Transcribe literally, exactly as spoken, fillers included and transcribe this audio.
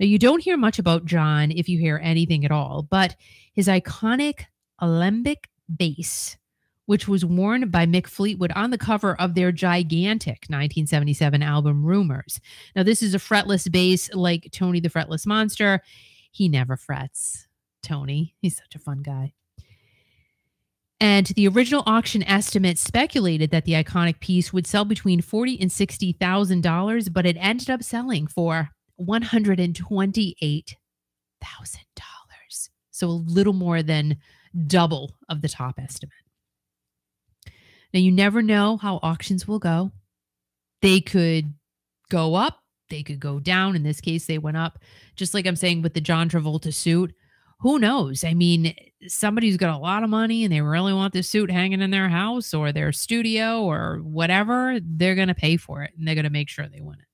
Now, you don't hear much about John, if you hear anything at all, but his iconic alembic bass, which was worn by Mick Fleetwood on the cover of their gigantic nineteen seventy-seven album, Rumours. Now, this is a fretless bass like Tony the Fretless Monster. He never frets, Tony. He's such a fun guy. And the original auction estimate speculated that the iconic piece would sell between forty thousand dollars and sixty thousand dollars, but it ended up selling for one hundred twenty-eight thousand dollars. So a little more than double of the top estimate. Now, you never know how auctions will go. They could go up. They could go down. In this case, they went up. Just like I'm saying with the John Travolta suit. Who knows? I mean, somebody's got a lot of money and they really want this suit hanging in their house or their studio or whatever, they're going to pay for it and they're going to make sure they win it.